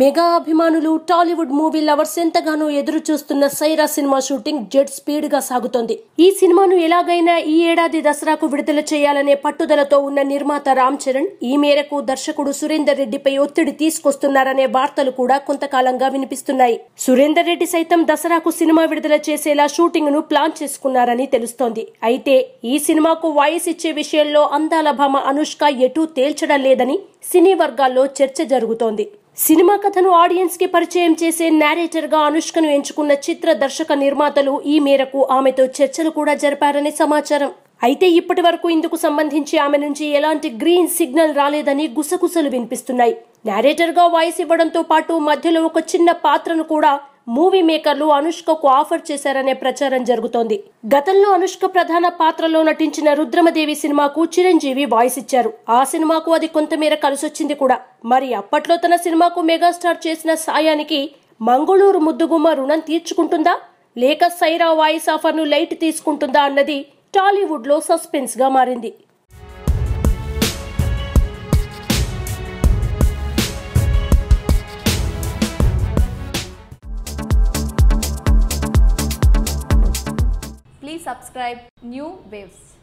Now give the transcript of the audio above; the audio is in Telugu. మెగా అభిమానులు టాలీవుడ్ మూవీ లవర్స్ ఎంతగానో ఎదురు చూస్తున్న Sye Raa cinema shooting jet speed గా సాగుతోంది. ఈ సినిమాను ఎలాగైనా ఈ ఏడాది దసరాకు విడుదల చేయాలనే పట్టుదలతో ఉన్న నిర్మాత రామ్ చరణ్ ఈ మేరకు దర్శకుడు సురేందర్ రెడ్డిపై ఒత్తిడి తీసుకొస్తున్నారనే వార్తలు కూడా కొంతకాలంగా వినిపిస్తున్నాయి. సురేందర్ రెడ్డి సైతం దసరాకు సినిమా విడుదల చేసేలా షూటింగ్ ను ప్లాన్ చేసుకున్నారని తెలుస్తోంది. అయితే ఈ సినిమాకు వాయిస్ ఇచ్చే విషయంలో అందాల భామ అనుష్క ఎటూ తేల్చడం లేదని సినీ వర్గాల్లో చర్చ జరుగుతోంది. సినిమా కథను ఆడియన్స్ కి పరిచయం చేసే నేరేటర్ గా అనుష్కను ఎంచుకున్న చిత్ర దర్శక నిర్మాతలు ఈ మేరకు ఆమెతో చర్చలు కూడా జరిపారని సమాచారం. అయితే ఇప్పటి వరకు ఇందుకు సంబంధించి ఆమె నుంచి ఎలాంటి గ్రీన్ సిగ్నల్ రాలేదని గుసగుసలు వినిపిస్తున్నాయి. నేరేటర్ గా వాయిస్ ఇవ్వడంతో పాటు మధ్యలో ఒక చిన్న పాత్రను కూడా మూవీ మేకర్లు అనుష్కకు ఆఫర్ చేశారనే ప్రచారం జరుగుతోంది. గతంలో అనుష్క ప్రధాన పాత్రలో నటించిన రుద్రమదేవి సినిమాకు చిరంజీవి వాయిస్ ఇచ్చారు. ఆ సినిమాకు అది కొంతమేర కలిసొచ్చింది కూడా. మరి అప్పట్లో తన సినిమాకు మెగాస్టార్ చేసిన సాయానికి మంగళూరు ముద్దుగుమ్మ రుణం తీర్చుకుంటుందా లేక సైరా వాయిస్ ఆఫర్ ను లైట్ తీసుకుంటుందా అన్నది టాలీవుడ్ లో సస్పెన్స్ గా మారింది. Please subscribe New Waves.